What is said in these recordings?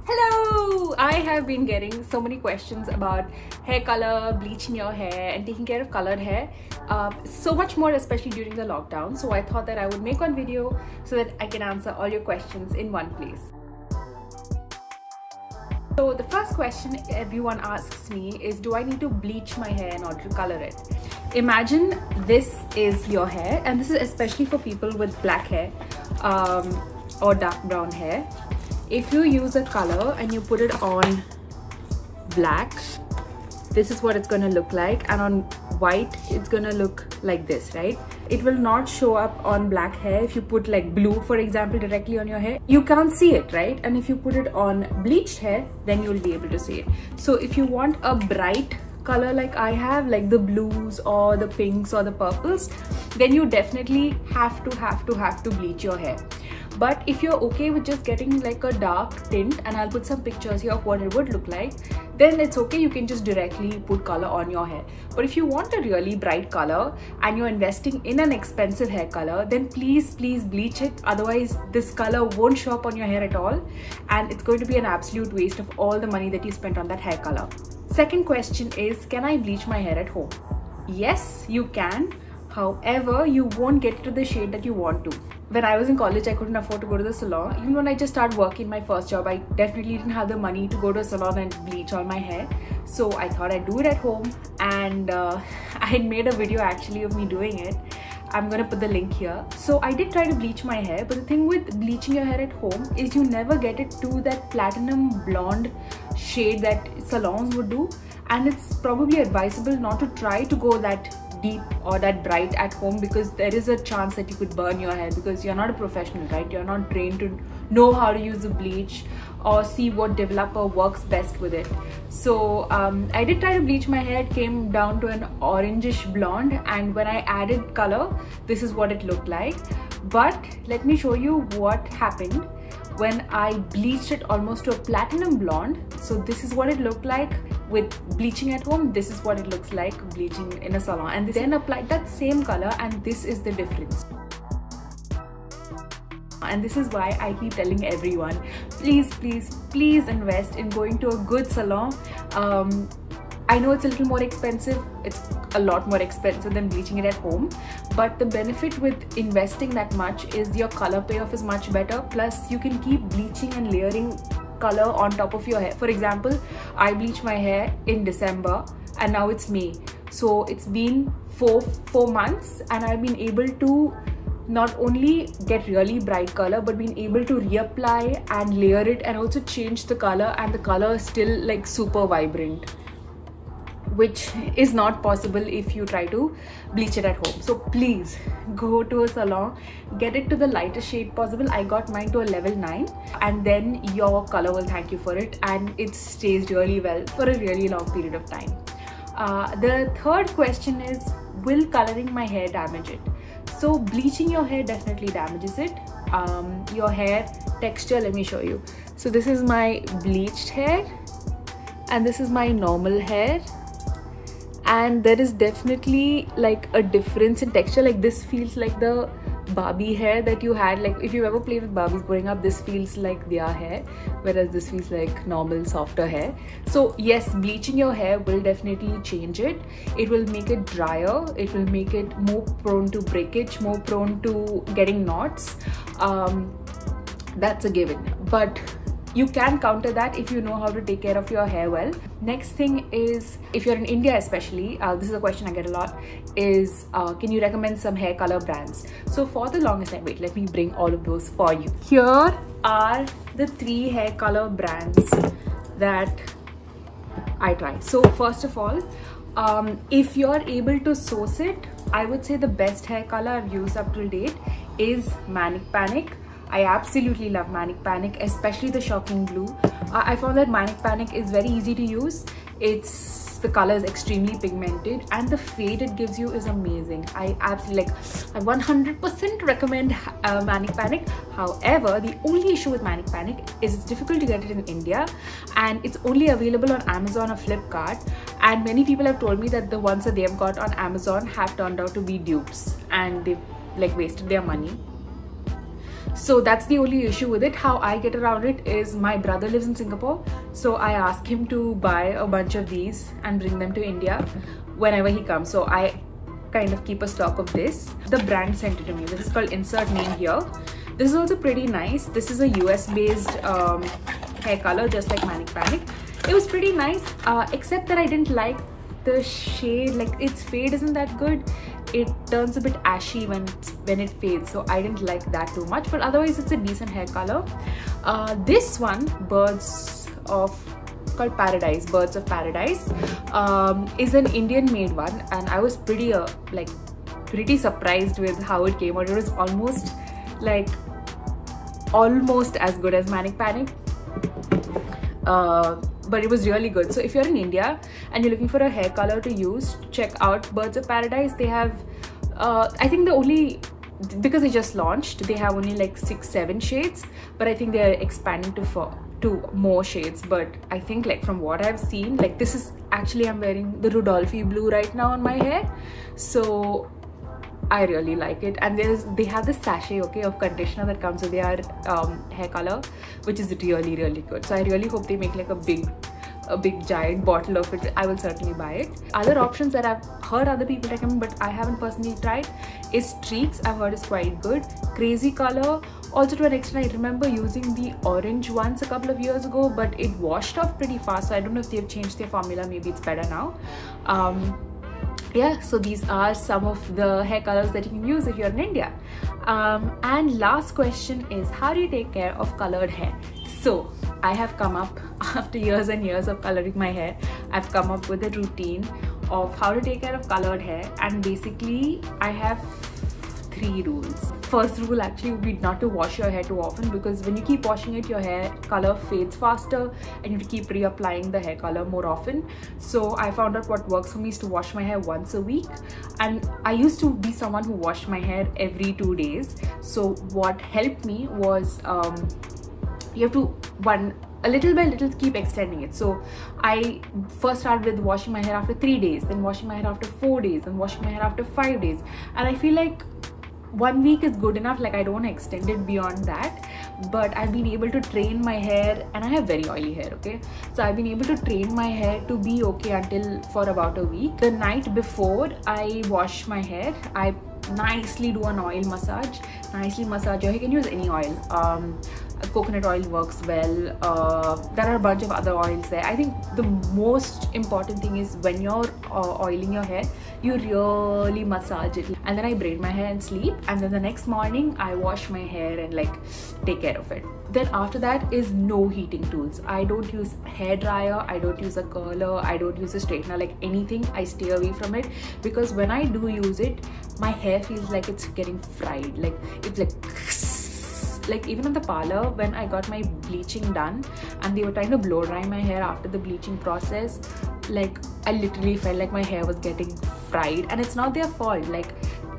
Hello! I have been getting so many questions about hair color, bleaching your hair and taking care of colored hair. So much more, especially during the lockdown. So I thought that I would make one video so that I can answer all your questions in one place. So the first question everyone asks me is, do I need to bleach my hair in order to color it? Imagine this is your hair, and this is especially for people with black hair or dark brown hair. If you use a color and you put it on black, this is what it's going to look like, and on white it's going to look like this, right? It will not show up on black hair. If you put like blue, for example, directly on your hair, you can't see it, right? And if you put it on bleached hair, then you'll be able to see it. So if you want a bright color like I have, like the blues or the pinks or the purples, then you definitely have to bleach your hair. But if you're okay with just getting like a dark tint, and I'll put some pictures here of what it would look like, then it's okay, you can just directly put color on your hair. But if you want a really bright color and you're investing in an expensive hair color, then please bleach it. Otherwise this color won't show up on your hair at all, and it's going to be an absolute waste of all the money that you spent on that hair color. Second question is, can I bleach my hair at home? Yes, you can. However, you won't get to the shade that you want to. When I was in college, I couldn't afford to go to the salon. Even when I just started working my first job, I definitely didn't have the money to go to a salon and bleach all my hair. So I thought I'd do it at home, and I made a video actually of me doing it. I'm gonna put the link here. So I did try to bleach my hair, but the thing with bleaching your hair at home is you never get it to that platinum blonde shade that salons would do, and it's probably advisable not to try to go that deep or that bright at home, because there is a chance that you could burn your hair, because you're not a professional, right? You're not trained to know how to use a bleach or see what developer works best with it. So I did try to bleach my hair. It came down to an orangish blonde, and when I added color, this is what it looked like. But let me show you what happened when I bleached it almost to a platinum blonde. So this is what it looked like with bleaching at home. This is what it looks like bleaching in a salon, and then applied that same color, and this is the difference. And this is why I keep telling everyone, please invest in going to a good salon. I know it's a little more expensive, it's a lot more expensive than bleaching it at home, but the benefit with investing that much is your color payoff is much better. Plus you can keep bleaching and layering color on top of your hair. For example, I bleached my hair in December and now it's May, so it's been four months, and I've been able to not only get really bright color, but being able to reapply and layer it, and also change the color, and the color is still like super vibrant, which is not possible if you try to bleach it at home. So please go to a salon, get it to the lightest shade possible. I got mine to a level 9, and then your color will thank you for it, and it stays really well for a really long period of time. The third question is, will coloring my hair damage it? So bleaching your hair definitely damages it. Your hair texture, let me show you. So this is my bleached hair, and this is my normal hair, and there is definitely like a difference in texture. Like this feels like the Barbie hair that you had. Like if you ever played with Barbies growing up, this feels like their hair, whereas this feels like normal, softer hair. So yes, bleaching your hair will definitely change it. It will make it drier, it will make it more prone to breakage, more prone to getting knots. That's a given, but you can counter that if you know how to take care of your hair well. Next thing is, if you're in India especially, this is a question I get a lot, is can you recommend some hair color brands? So for the longest time, wait, let me bring all of those for you. Here are the 3 hair color brands that I try. So first of all, if you're able to source it, I would say the best hair color I've used up till date is Manic Panic. I absolutely love Manic Panic, especially the shocking blue. I found that Manic Panic is very easy to use. The color is extremely pigmented, and the fade it gives you is amazing. I absolutely I 100% recommend Manic Panic. However, the only issue with Manic Panic is it's difficult to get it in India, and it's only available on Amazon or Flipkart. And many people have told me that the ones that they have got on Amazon have turned out to be dupes, and they've like wasted their money. So that's the only issue with it. How I get around it is my brother lives in Singapore, so I ask him to buy a bunch of these and bring them to India whenever he comes. So I kind of keep a stock of this. The brand sent it to me. This is called Insert Name Here. This is also pretty nice. This is a US based hair color, just like Manic Panic. It was pretty nice, except that I didn't like the shade. Like, its fade isn't that good. It turns a bit ashy when it fades, so I didn't like that too much, but otherwise it's a decent hair color. This one, Birds of Paradise, is an Indian made one, and I was pretty surprised with how it came out. It was almost as good as Manic Panic, but it was really good. So if you're in India and you're looking for a hair color to use, check out Birds of Paradise. They have, I think because they just launched, they have only like 6-7 shades, but I think they're expanding to more shades. But I think from what I've seen, this is actually, I'm wearing the Rudolphi blue right now on my hair, so I really like it. And they have this sachet of conditioner that comes with their hair color, which is really good. So I really hope they make a big giant bottle of it. I will certainly buy it. Other options that I've heard other people recommend but I haven't personally tried is Streax. I've heard is quite good. Crazy Color also, to an extent. I remember using the orange once a couple of years ago, but it washed off pretty fast, so I don't know if they've changed their formula. Maybe it's better now. Yeah, so these are some of the hair colors that you can use if you're in India. And last question is, how do you take care of colored hair? So I have come up, after years and years of coloring my hair, I've come up with a routine of how to take care of colored hair, and basically I have 3 rules. First rule actually would be not to wash your hair too often, because when you keep washing it, your hair color fades faster and you have to keep reapplying the hair color more often. So I found out what works for me is to wash my hair once a week, and I used to be someone who washed my hair every 2 days. So what helped me was you have to little by little keep extending it. So I first started with washing my hair after 3 days, then washing my hair after 4 days, and washing my hair after 5 days, and I feel 1 week is good enough. I don't extend it beyond that, but I've been able to train my hair, and I have very oily hair, so I've been able to train my hair to be for about a week. The night before I wash my hair, I nicely do an oil massage. Nicely massage your hair. You can use any oil. Coconut oil works well. There are a bunch of other oils there. I think the most important thing is when you're oiling your hair, you really massage it. And then I braid my hair and sleep, and then the next morning I wash my hair and take care of it. Then after that is no heating tools. I don't use hair dryer, I don't use a curler, I don't use a straightener, anything. I stay away from it, because when I do use it, my hair feels like it's getting fried. Even in the parlor, when I got my bleaching done and they were trying to blow dry my hair after the bleaching process, I literally felt like my hair was getting fried, and it's not their fault.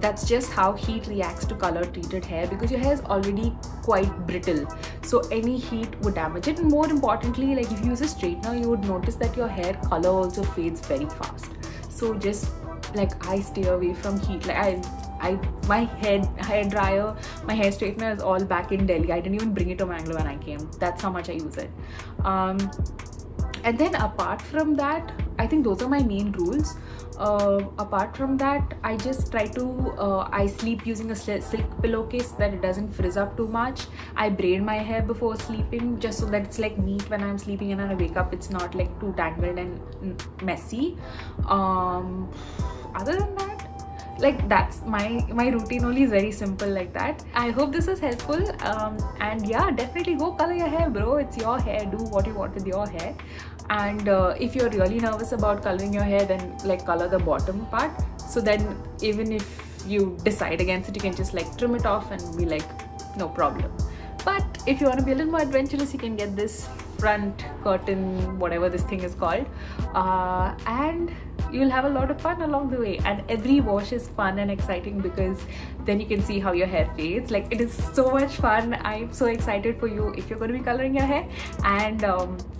That's just how heat reacts to color treated hair, because your hair is already quite brittle, so any heat would damage it. And more importantly, if you use a straightener, you would notice that your hair color also fades very fast. So just I stay away from heat. My hair dryer, my hair straightener is all back in Delhi. I didn't even bring it to Mangalore when I came. That's how much I use it. And then apart from that, I think those are my main rules. Apart from that, I just try to I sleep using a silk pillowcase so that it doesn't frizz up too much. I braid my hair before sleeping, just so that it's neat when I'm sleeping, and when I wake up it's not too tangled and messy. Other than that, that's my routine only is very simple that. I hope this was helpful, and yeah, definitely go color your hair, bro. It's your hair. Do what you want with your hair. And if you're really nervous about coloring your hair, then color the bottom part, so then even if you decide against it, you can just trim it off and be no problem. But if you want to be a little more adventurous, you can get this front curtain, whatever this thing is called, and you'll have a lot of fun along the way. And every wash is fun and exciting, because then you can see how your hair fades. It is so much fun. I'm so excited for you if you're going to be coloring your hair. And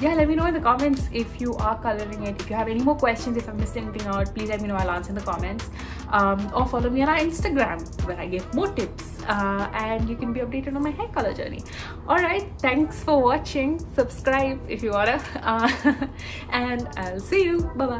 yeah, let me know in the comments if you are coloring it. If you have any more questions, if I missed anything out, please let me know. I'll answer in the comments. or follow me on our Instagram where I give more tips and you can be updated on my hair color journey. Alright, thanks for watching. Subscribe if you wanna and I'll see you. Bye bye.